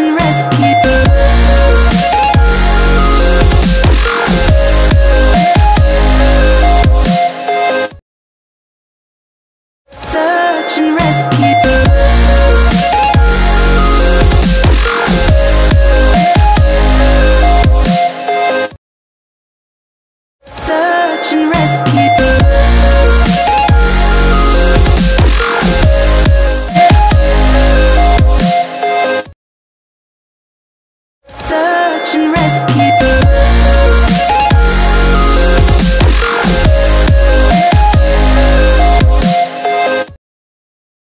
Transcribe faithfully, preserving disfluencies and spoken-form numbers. and rescue. Search and rescue.